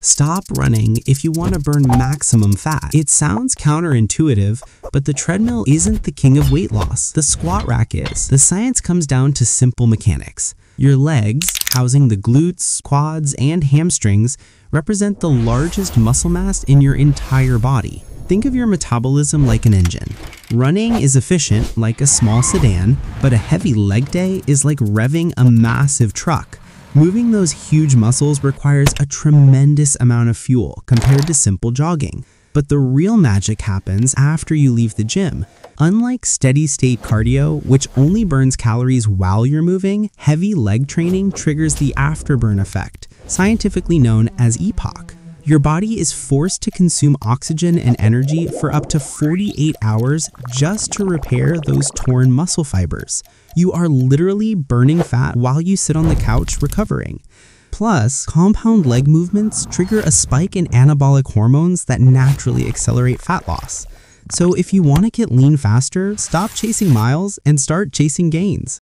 Stop running if you want to burn maximum fat. It sounds counterintuitive, but the treadmill isn't the king of weight loss. The squat rack is. The science comes down to simple mechanics. Your legs, housing the glutes, quads, and hamstrings, represent the largest muscle mass in your entire body. Think of your metabolism like an engine. Running is efficient, like a small sedan, but a heavy leg day is like revving a massive truck. Moving those huge muscles requires a tremendous amount of fuel compared to simple jogging. But the real magic happens after you leave the gym. Unlike steady-state cardio, which only burns calories while you're moving, heavy leg training triggers the afterburn effect, scientifically known as EPOC. Your body is forced to consume oxygen and energy for up to 48 hours just to repair those torn muscle fibers. You are literally burning fat while you sit on the couch recovering. Plus, compound leg movements trigger a spike in anabolic hormones that naturally accelerate fat loss. So if you want to get lean faster, stop chasing miles and start chasing gains.